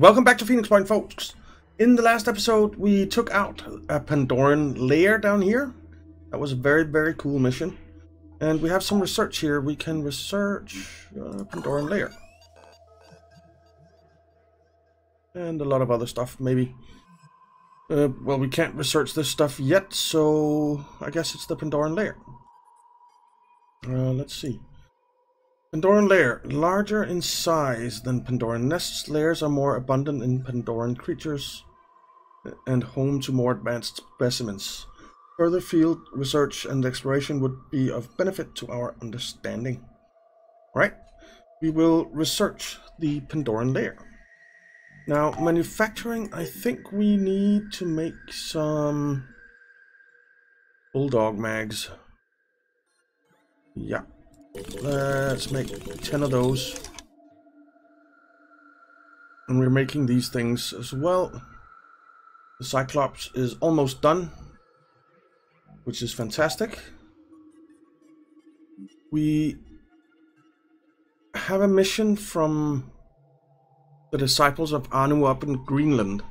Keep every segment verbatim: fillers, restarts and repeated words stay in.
Welcome back to Phoenix Point, folks. In the last episode, we took out a Pandoran lair down here. That was a very, very cool mission. And we have some research here. We can research uh, Pandoran lair. And a lot of other stuff, maybe. Uh, well, we can't research this stuff yet, so I guess it's the Pandoran lair. Uh, let's see. Pandoran lair. Larger in size than Pandoran nests, lairs are more abundant in Pandoran creatures and home to more advanced specimens. Further field research and exploration would be of benefit to our understanding. All right, we will research the Pandoran lair. Now, manufacturing, I think we need to make some bulldog mags. Yeah. Let's make ten of those. And we're making these things as well. The Cyclops is almost done, which is fantastic. We have a mission from the Disciples of Anu up in Greenland,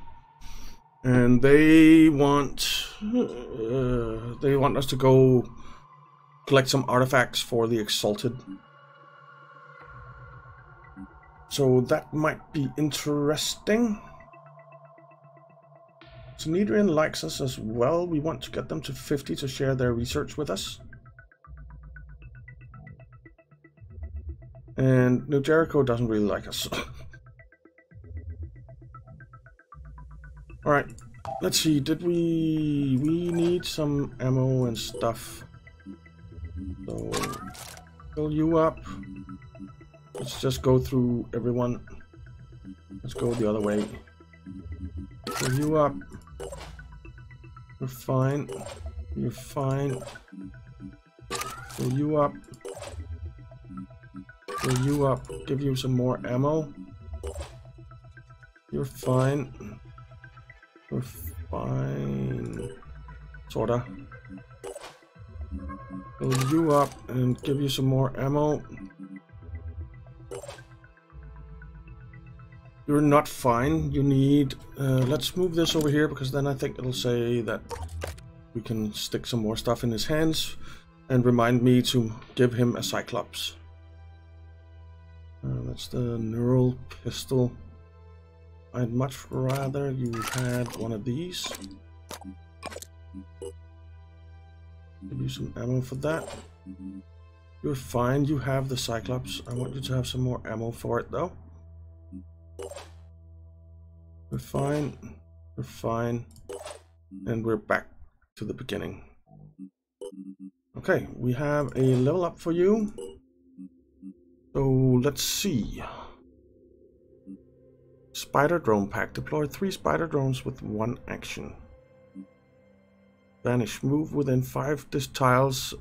and they want uh, they want us to go collect some artifacts for the Exalted. So that might be interesting. Synedrion likes us as well. We want to get them to fifty to share their research with us. And New Jericho doesn't really like us. Alright, let's see, did we... we need some ammo and stuff. So, fill you up. Let's just go through everyone. Let's go the other way. Fill you up. You're fine. You're fine. Fill you up. Fill you up. Give you some more ammo. You're fine. You're fine. Sorta. Build you up and give you some more ammo. You're not fine. You need... Uh, let's move this over here, because then I think it'll say that we can stick some more stuff in his hands and remind me to give him a Cyclops. Uh, that's the neural pistol. I'd much rather you had one of these. Give you some ammo for that. You're fine, you have the Cyclops. I want you to have some more ammo for it though. We're fine, we're fine. And we're back to the beginning. Okay, we have a level up for you. So let's see. Spider drone pack. Deploy three spider drones with one action. Vanish. Move within five disk tiles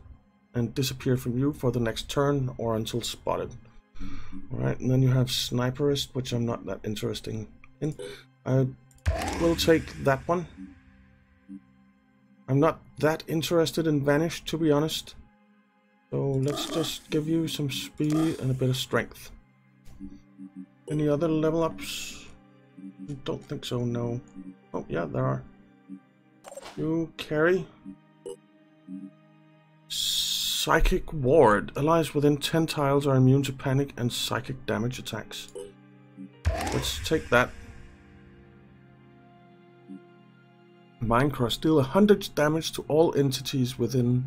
and disappear from you for the next turn or until spotted. Alright, and then you have Sniperist, which I'm not that interested in. I will take that one. I'm not that interested in Vanish, to be honest. So let's just give you some speed and a bit of strength. Any other level ups? I don't think so, no. Oh, yeah, there are. You carry. Psychic Ward. Allies within ten tiles are immune to panic and psychic damage attacks. Let's take that. Mindcrush. Deal one hundred damage to all entities within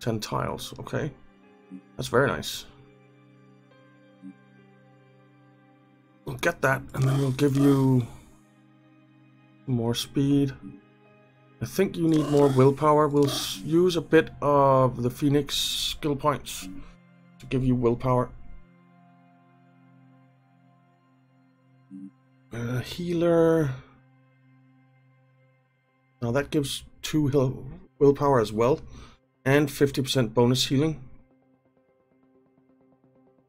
ten tiles. Okay. That's very nice. We'll get that, and then we'll give you more speed. I think you need more willpower. We'll use a bit of the Phoenix skill points to give you willpower. Uh, healer. Now that gives two willpower as well, and fifty percent bonus healing.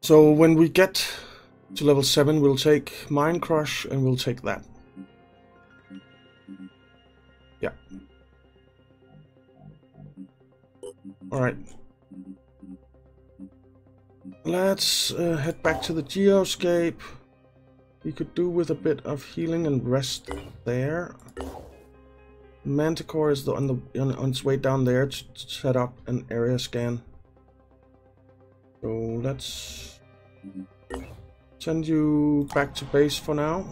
So when we get to level seven, we'll take Mindcrush and we'll take that. Yeah. Alright. Let's uh, head back to the Geoscape. We could do with a bit of healing and rest there. Manticore is on, the, on, on its way down there to set up an area scan. So let's send you back to base for now.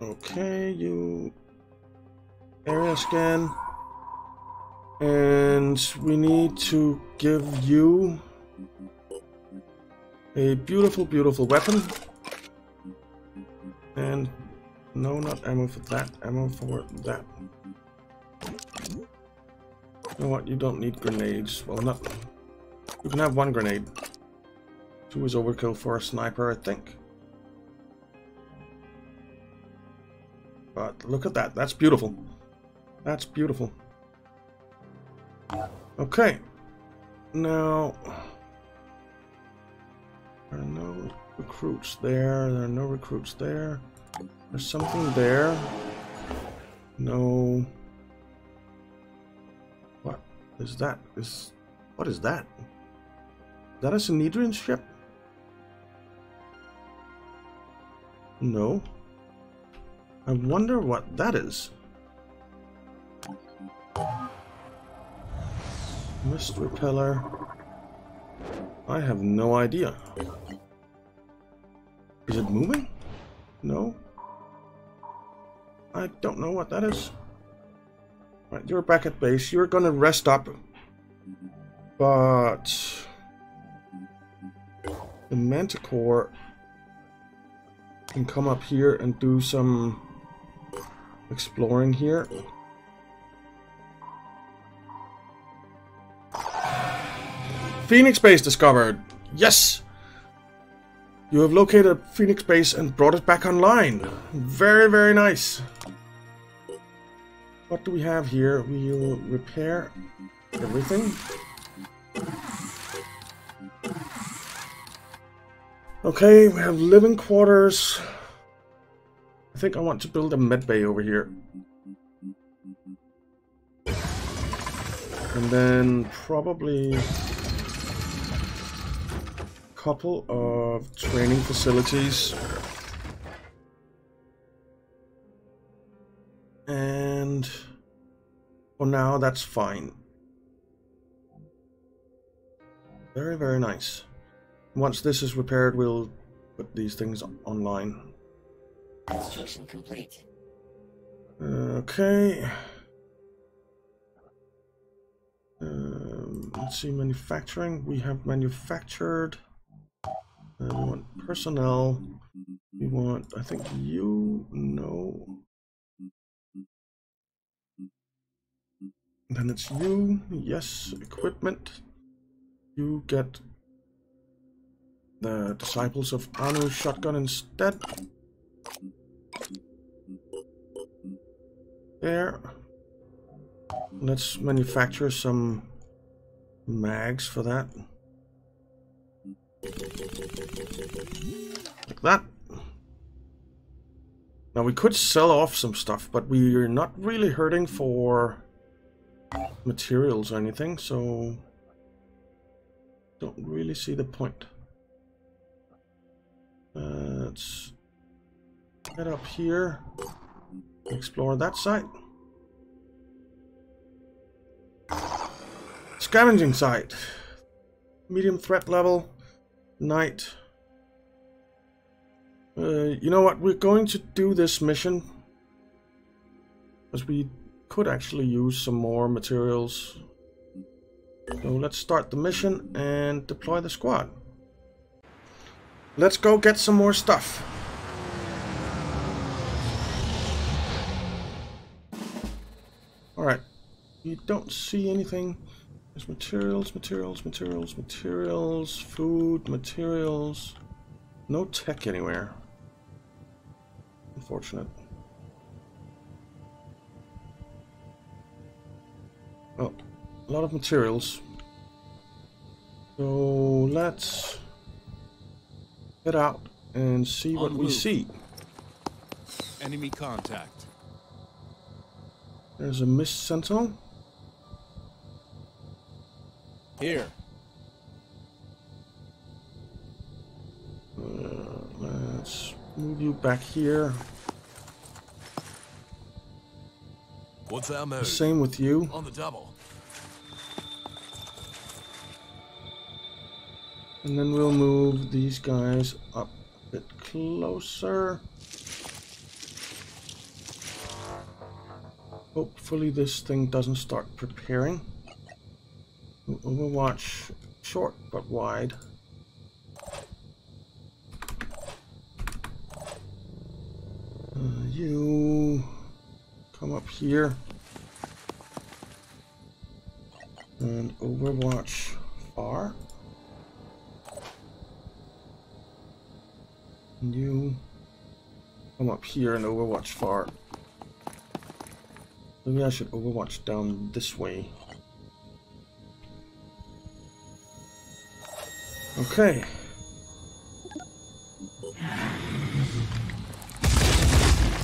Okay, you area scan. And we need to give you a beautiful, beautiful weapon. And no, not ammo for that, ammo for that. You know what, you don't need grenades. Well, not. You can have one grenade. Two is overkill for a sniper, I think. But look at that, that's beautiful. That's beautiful. Okay, now there are no recruits there, there are no recruits there, there's something there, no, what is that, is, what is that, is that a Synedrion ship? No, I wonder what that is. Mist Repeller. I have no idea. Is it moving? No. I don't know what that is. Right, you're back at base. You're gonna rest up. But the Manticore can come up here and do some exploring here. Phoenix Base discovered! Yes! You have located Phoenix Base and brought it back online. Very, very nice. What do we have here? We will repair everything. Okay, we have living quarters. I think I want to build a med bay over here. And then probably couple of training facilities and for now that's fine. Very, very nice. Once this is repaired, we'll put these things online. Construction complete. Okay. Um, let's see, manufacturing. We have manufactured. Uh, we want personnel, we want, I think you know, then it's you, yes, equipment, you get the Disciples of Anu shotgun instead, there, let's manufacture some mags for that. Like that. Now we could sell off some stuff, but we're not really hurting for materials or anything, so don't really see the point. Uh, let's head up here, explore that site. Scavenging site, medium threat level. Night. Uh, you know what? We're going to do this mission because we could actually use some more materials. So let's start the mission and deploy the squad. Let's go get some more stuff. Alright. You don't see anything. There's materials, materials, materials, materials, food, materials. No tech anywhere. Unfortunate. Oh, a lot of materials. So let's head out and see what we see. Enemy contact. There's a Mist Sentinel. Here. Move you back here. What's our move? Same with you. On the double. And then we'll move these guys up a bit closer. Hopefully this thing doesn't start preparing. Overwatch short but wide. Uh, you come up here and overwatch far. And you come up here and overwatch far. Maybe I should overwatch down this way. Okay.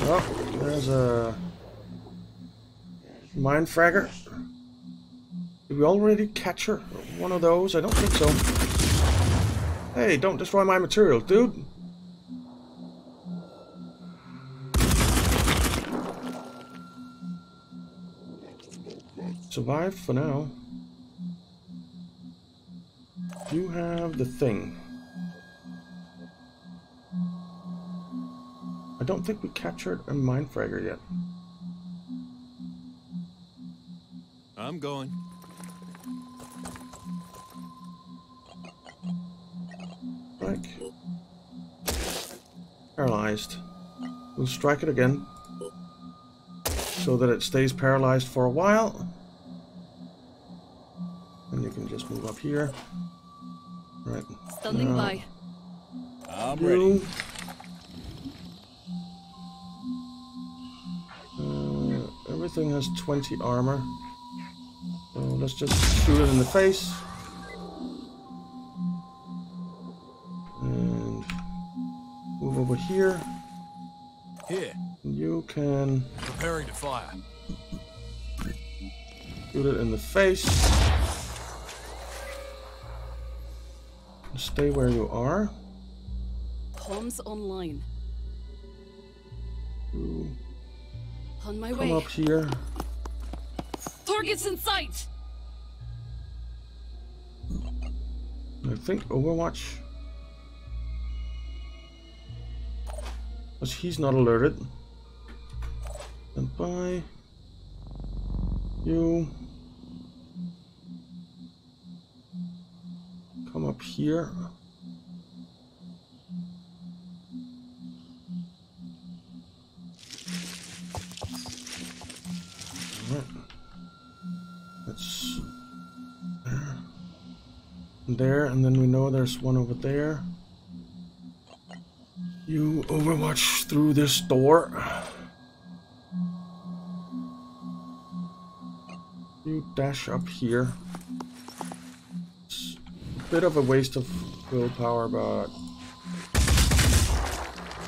Oh, there's a Mindfragger. Did we already catch her? One of those? I don't think so. Hey, don't destroy my material, dude. Survive for now. You have the thing. I don't think we captured a Mindfragger yet. I'm going. Strike. Paralyzed. We'll strike it again, so that it stays paralyzed for a while. And you can just move up here. Right. Standing by. I'm ready. Uh, everything has twenty armor. So let's just shoot it in the face. And move over here. Here. You can. Preparing to fire. Shoot it in the face. Stay where you are. Comms online. Ooh. On my Come way. Come up here. Targets in sight. I think Overwatch. Because he's not alerted. And bye. You. Come up here. Alright. That's there. And there, and then we know there's one over there. You overwatch through this door. You dash up here. Bit of a waste of willpower, but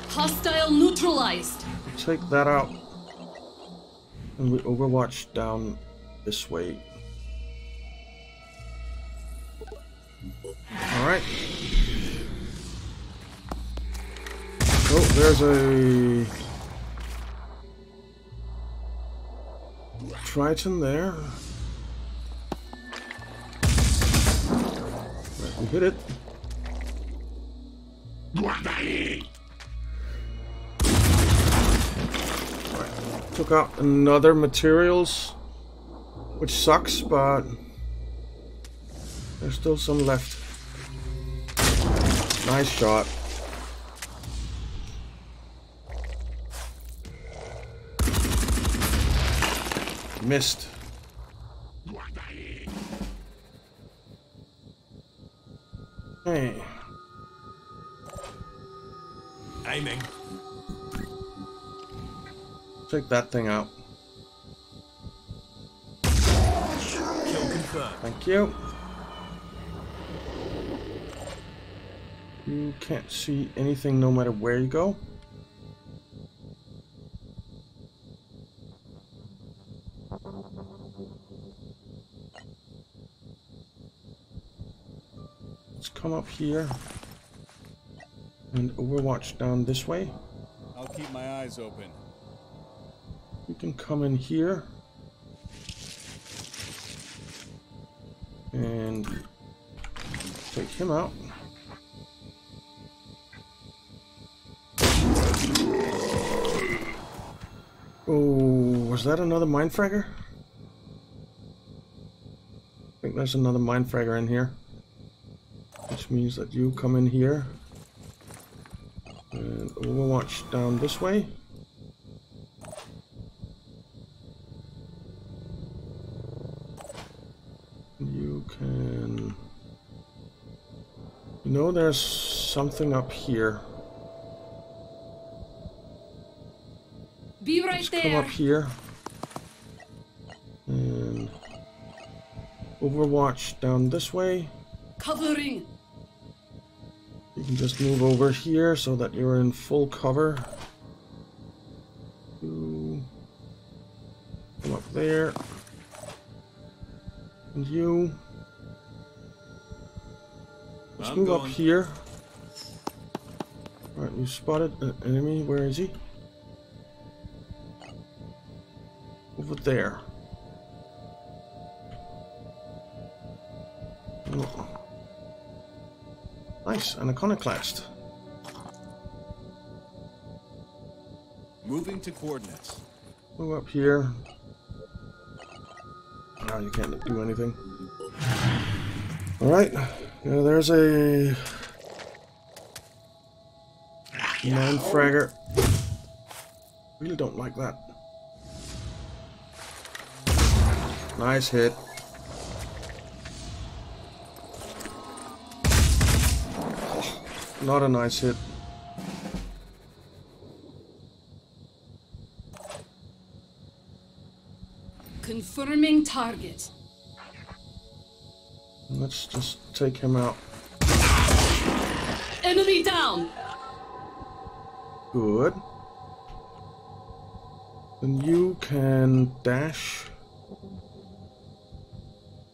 hostile neutralized. Take that out, and we overwatch down this way. All right. Oh, there's a Triton there. We hit it. Right. Took out another materials, which sucks, but there's still some left. Nice shot. Missed. Hey. Aiming. Take that thing out. Kill confirmed. Thank you. You can't see anything no matter where you go. Come up here and Overwatch down this way. I'll keep my eyes open. You can come in here. And take him out. Oh, was that another Mindfragger? I think there's another Mindfragger in here. Which means that you come in here. And Overwatch down this way. You can... You know there's something up here. Be right Let's there. Come up here. And Overwatch down this way. Covering. You can just move over here so that you're in full cover. You come up there. And you. Let's I'm move going. up here. Alright, you spotted an enemy. Where is he? Over there. Oh. Nice, an Iconoclast. Moving to coordinates. Move up here. Now you can't do anything. Alright, yeah, there's a Mindfragger. Really don't like that. Nice hit. Oh, not a nice hit. Confirming target. Let's just take him out. Enemy down. Good. Then you can dash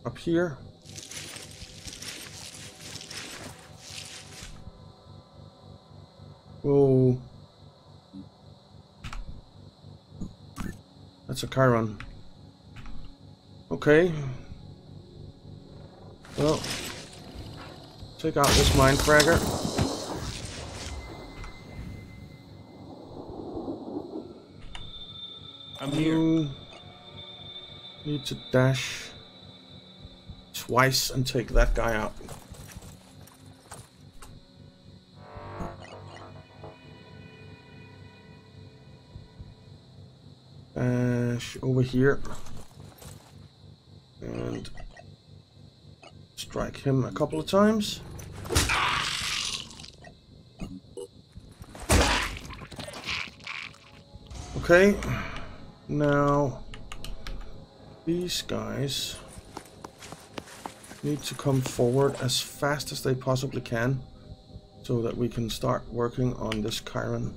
up here. Whoa. That's a Chiron. Okay. Well, take out this Mindfragger. I'm here. You need to dash twice and take that guy out. Dash over here and strike him a couple of times. Okay, now these guys need to come forward as fast as they possibly can so that we can start working on this Chiron.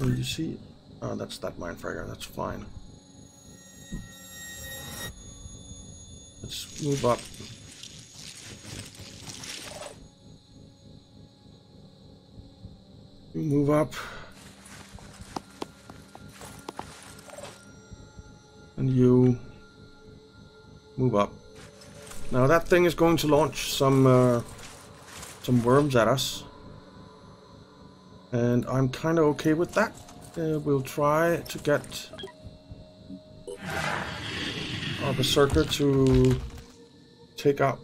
And you see, oh, that's that Mindfragger, that's fine. Let's move up. You move up. And you move up. Now that thing is going to launch some uh, some worms at us, and I'm kind of okay with that. Uh, we'll try to get our Berserker to take out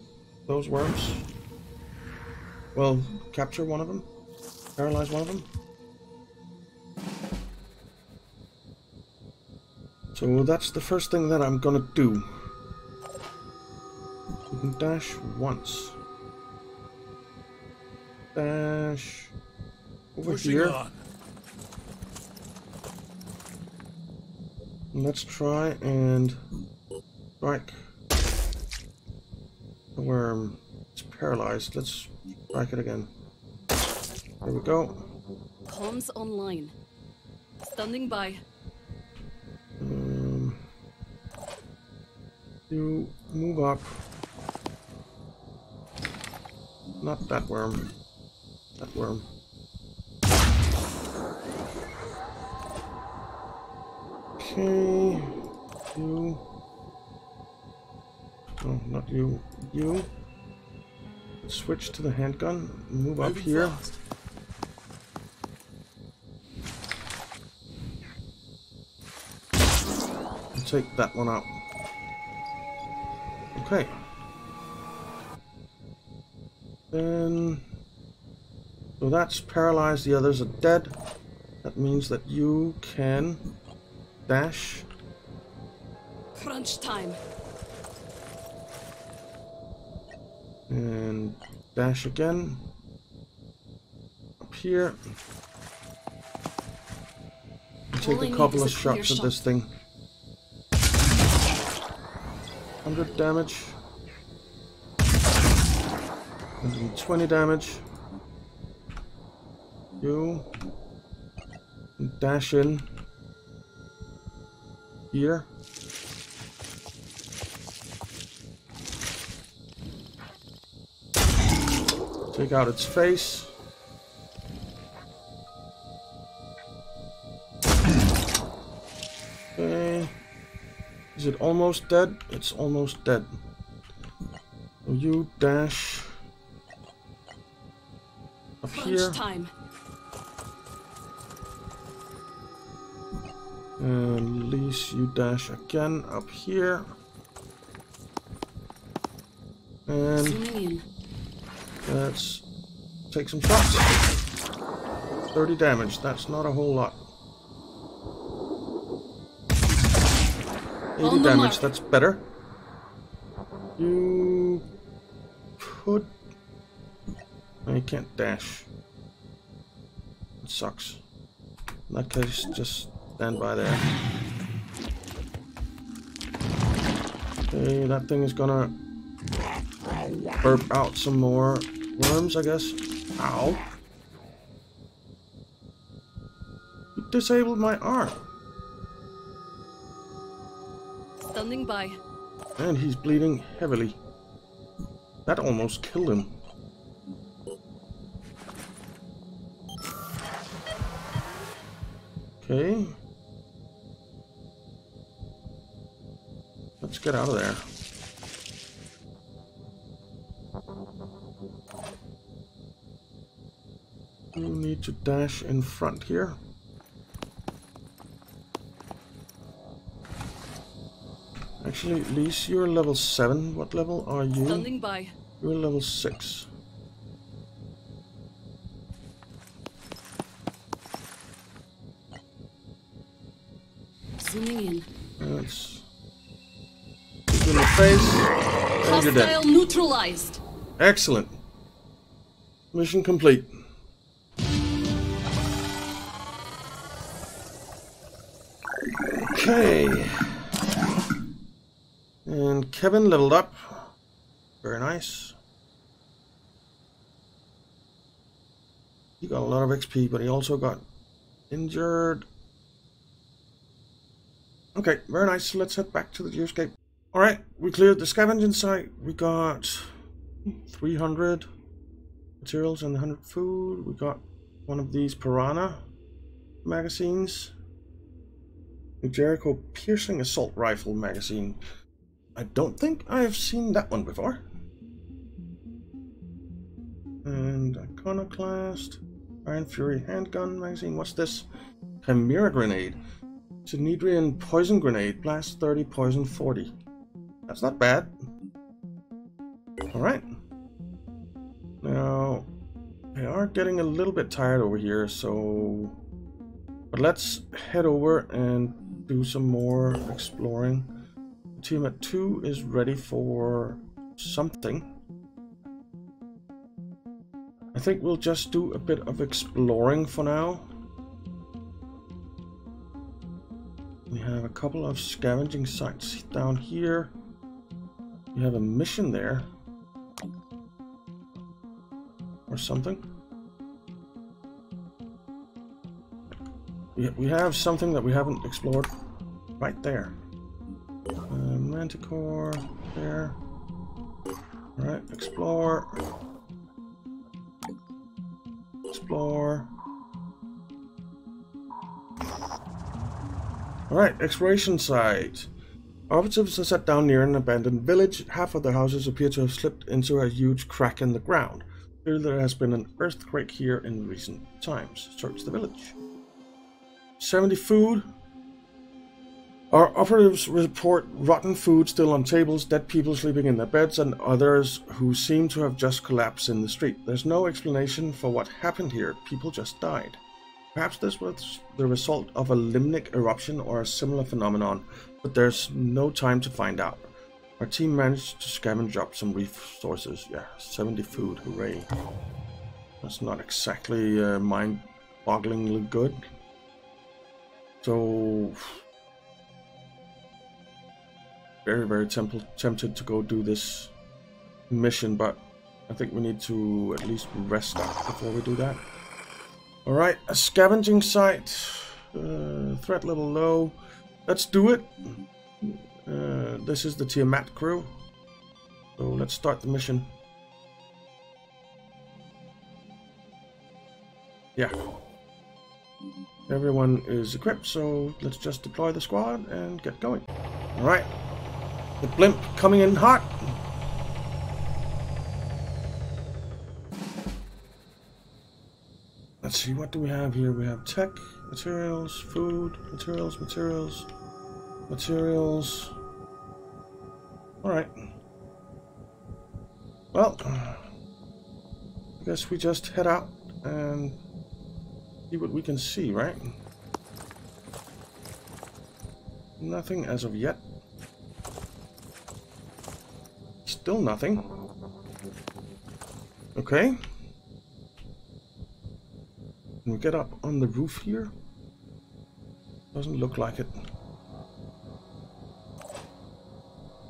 those worms. Well, capture one of them, paralyze one of them. So that's the first thing that I'm gonna do. Dash once. Dash over Pushing here. On. Let's try and strike the worm. It's paralyzed. Let's strike it again. There we go. Comms online. Standing by. Um, you move up. Not that worm. That worm. Okay. You. Oh, not you. You. Switch to the handgun. Move up here. Fast. And take that one out. Okay. Then. So that's paralyzed. The others are dead. That means that you can dash. Crunch time. And dash again. Up here. Take a couple of shots at this thing. one hundred damage. one hundred twenty damage. You. Dash in. Here. Take out its face. Okay. Is it almost dead? It's almost dead. You dash up here. Time. And Lise, you dash again up here. And let's take some shots. thirty damage, that's not a whole lot. eighty damage, that's better. You could... No, you can't dash. It sucks. In that case, just stand by there. Okay, that thing is gonna burp out some more worms, I guess. Ow. You disabled my arm. Standing by. And he's bleeding heavily. That almost killed him. Okay. Let's get out of there. You need to dash in front here. Actually, Lise, you're level seven. What level are you? Standing by. You're level six. Zooming in. Let's look in the face. And you're dead. Hostile neutralized. Excellent. Mission complete. Okay, and Kevin leveled up, very nice. He got a lot of X P, but he also got injured. Okay, very nice, so let's head back to the Geoscape. Alright, we cleared the scavenging site, we got three hundred materials and one hundred food, we got one of these piranha magazines. New Jericho piercing assault rifle magazine. I don't think I've seen that one before. And Iconoclast. Iron Fury handgun magazine. What's this? Chimera grenade. Synedrion poison grenade. Blast thirty, poison forty. That's not bad. Alright. Now, they are getting a little bit tired over here, so... But let's head over and do some more exploring. Team at two is ready for something. I think we'll just do a bit of exploring for now. We have a couple of scavenging sites down here. We have a mission there. Or something. We have something that we haven't explored right there. Uh, Manticore, there. Alright, explore. Explore. Alright, exploration site. Operatives are set down near an abandoned village. Half of their houses appear to have slipped into a huge crack in the ground. Clearly there has been an earthquake here in recent times. Search the village. seventy food. Our operatives report rotten food still on tables, dead people sleeping in their beds, and others who seem to have just collapsed in the street. There's no explanation for what happened here. People just died. Perhaps this was the result of a limnic eruption or a similar phenomenon, but there's no time to find out. Our team managed to scavenge up some resources. Yeah, seventy food, hooray. That's not exactly uh, mind-bogglingly good. So... very, very temp- tempted to go do this mission, but I think we need to at least rest up before we do that. Alright, a scavenging site, uh, threat level low, let's do it. Uh, this is the Tiamat crew, so let's start the mission. Yeah, everyone is equipped, so let's just deploy the squad and get going. Alright, the blimp coming in hot. Let's see, what do we have here? We have tech, materials, food, materials, materials, materials. Alright. Well, I guess we just head out and see what we can see, right? Nothing as of yet. Still nothing. Okay. Can we get up on the roof here? Doesn't look like it.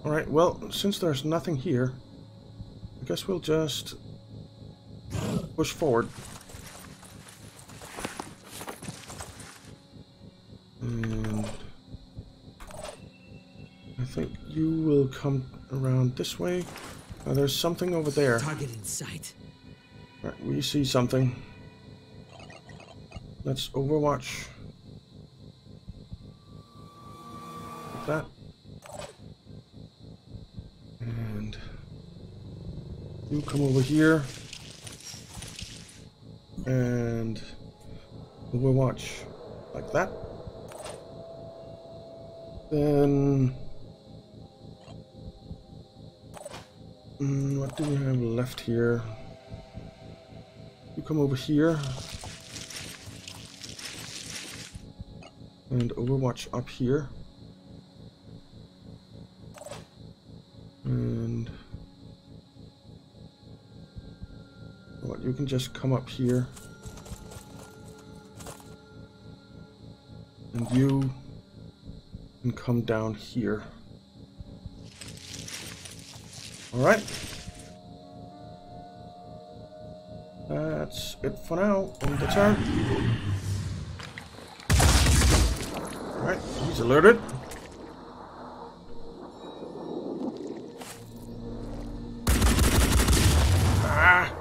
Alright, well, since there's nothing here, I guess we'll just push forward. And I think you will come around this way. Now, there's something over there. Target in sight. Alright, we see something. Let's overwatch. Like that. And you come over here. And overwatch. Like that. Then... Mm, what do we have left here? You come over here. And overwatch up here. And what, you can just come up here. And you can come down here. Alright. That's it for now. End the turn. Alright, he's alerted. Ah.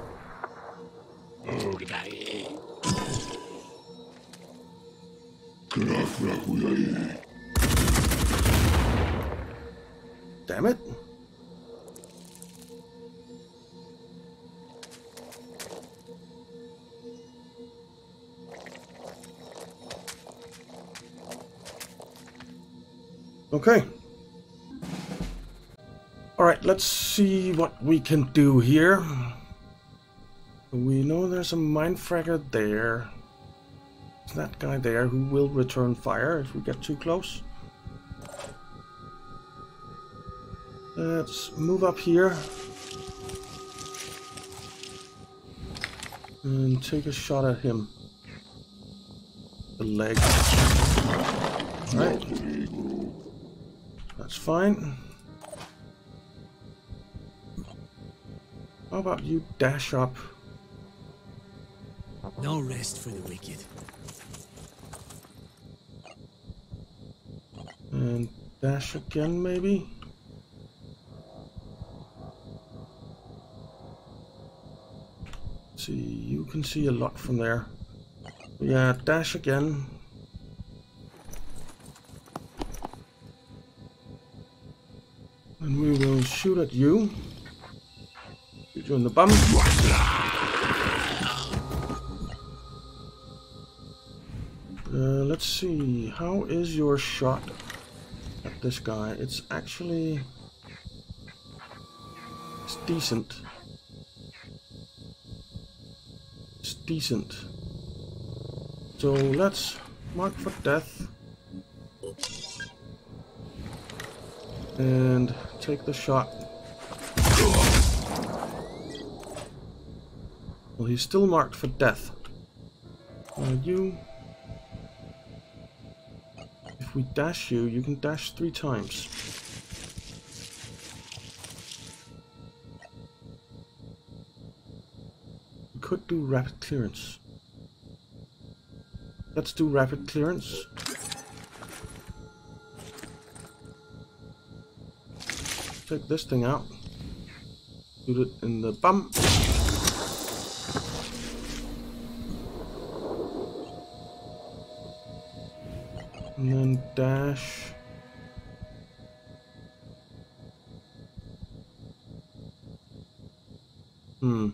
Damn it. Okay. Alright, let's see what we can do here. We know there's a Mindfragger there. It's that guy there who will return fire if we get too close. Let's move up here. And take a shot at him. The leg. Alright. That's fine. How about you dash up? No rest for the wicked. And dash again, maybe? See, you can see a lot from there. Yeah, dash again. And we will shoot at you. Shoot you on the bum. Uh, let's see, how is your shot at this guy? It's actually... It's decent. It's decent. So let's mark for death. And take the shot. Well, he's still marked for death. Uh, you... we dash you, you can dash three times. We could do rapid clearance. Let's do rapid clearance. Take this thing out. Shoot it in the bum. And then dash. Hmm.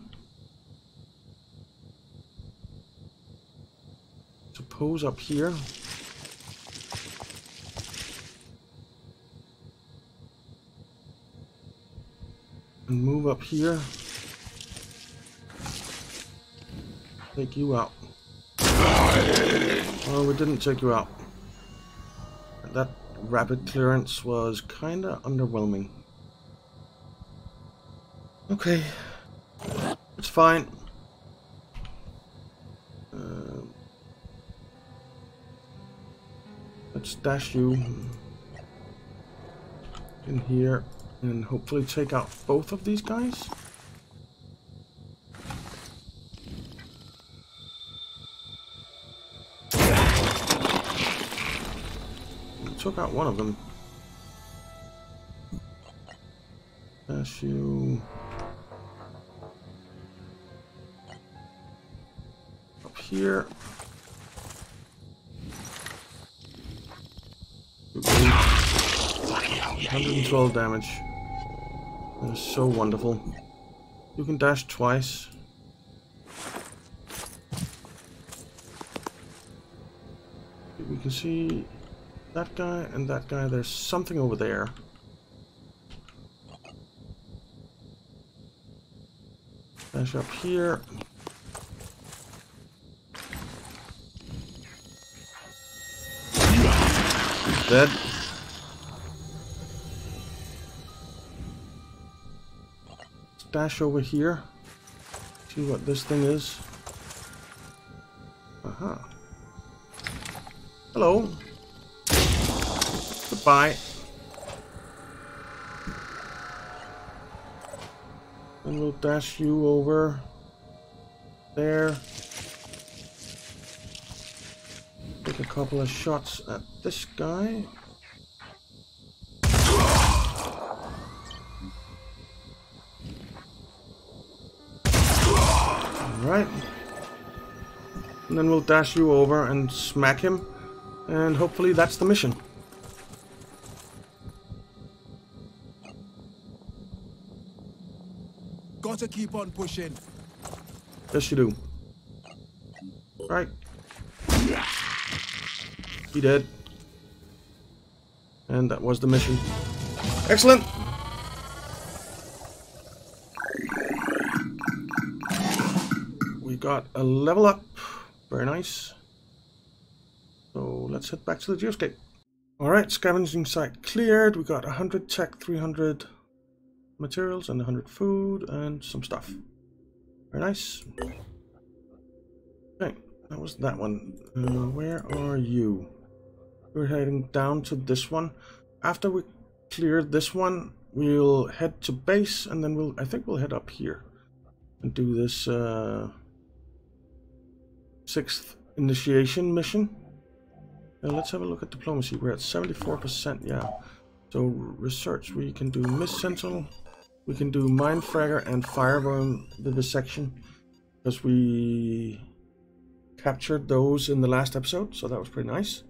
Suppose up here. And move up here. Take you out. Oh, we didn't take you out. That rapid clearance was kinda underwhelming. Okay. It's fine. Uh, let's dash you in here and hopefully take out both of these guys. Took out one of them. Dash you up here. one hundred twelve damage. That is so wonderful. You can dash twice. We can see that guy and that guy. There's something over there. Dash up here. He's dead. Let's dash over here. See what this thing is. Aha. Uh-huh. Hello. Bye. And we'll dash you over there. Take a couple of shots at this guy. Alright. And then we'll dash you over and smack him. And hopefully that's the mission. To keep on pushing. Yes, you do. Right. He did. And that was the mission. Excellent! We got a level up. Very nice. So let's head back to the Geoscape. Alright, scavenging site cleared. We got one hundred tech, three hundred... materials, and one hundred food and some stuff. Very nice. Okay, that was that one. Uh, where are you? We're heading down to this one. After we clear this one, we'll head to base, and then we'll I think we'll head up here and do this uh, sixth initiation mission. Uh, let's have a look at diplomacy. We're at seventy-four percent. Yeah. So research. We can do Mist Sentinel. We can do Mindfragger and Fireworm Vivisection, because we captured those in the last episode, so that was pretty nice.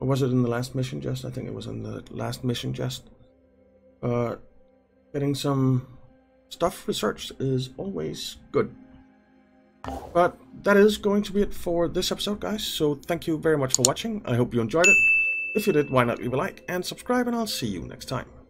Or was it in the last mission just? I think it was in the last mission just. uh, getting some stuff researched is always good. But that is going to be it for this episode, guys. So thank you very much for watching. I hope you enjoyed it. If you did, why not leave a like and subscribe, and I'll see you next time.